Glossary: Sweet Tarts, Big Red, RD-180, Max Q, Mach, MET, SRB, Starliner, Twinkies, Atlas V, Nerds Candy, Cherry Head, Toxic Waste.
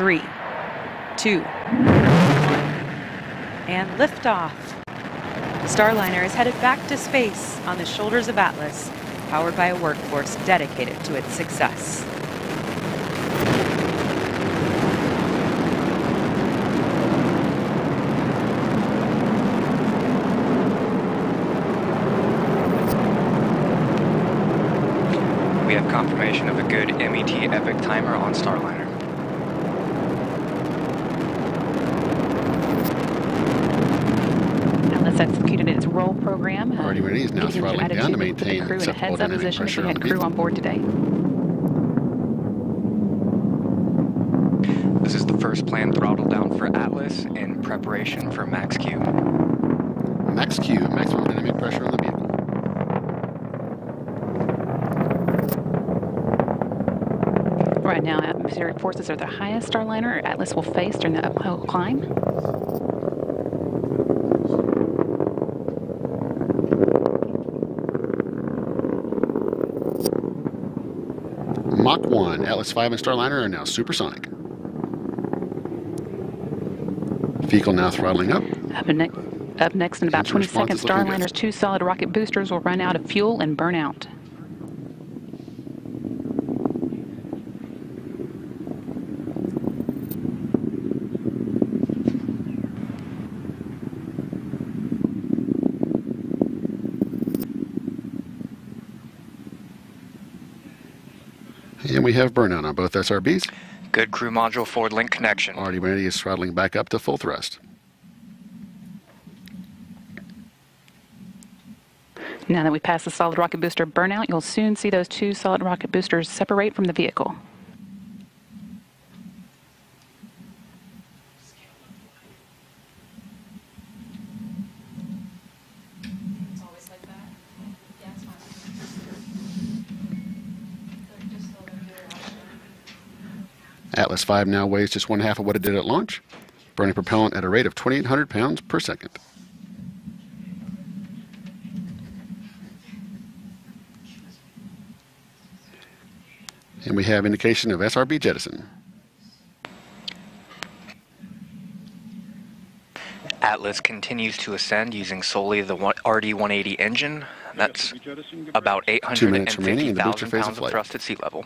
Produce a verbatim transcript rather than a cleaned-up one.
three, two, one, and liftoff. Starliner is headed back to space on the shoulders of Atlas, powered by a workforce dedicated to its success. We have confirmation of a good M E T epic timer on Starliner. Atlas executed its roll program. Uh, Already ready is now throttling down to maintain acceptable dynamic pressure on the crew on board today. This is the first planned throttle down for Atlas in preparation for Max Q. Max Q, maximum dynamic pressure on the vehicle. Right now, atmospheric forces are the highest Starliner Atlas will face during the uphill climb. Mach one, Atlas five and Starliner are now supersonic. Vehicle now throttling up. Up, ne up next in about twenty seconds, Starliner's two solid rocket boosters will run out of fuel and burn out. And we have burnout on both S R Bs. Good crew module forward link connection. R D one eighty is throttling back up to full thrust. Now that we pass the solid rocket booster burnout, you'll soon see those two solid rocket boosters separate from the vehicle. Atlas five now weighs just one half of what it did at launch, burning propellant at a rate of twenty-eight hundred pounds per second. And we have indication of S R B jettison. Atlas continues to ascend using solely the R D one eighty engine. That's about eight hundred fifty thousand pounds of thrust at sea level.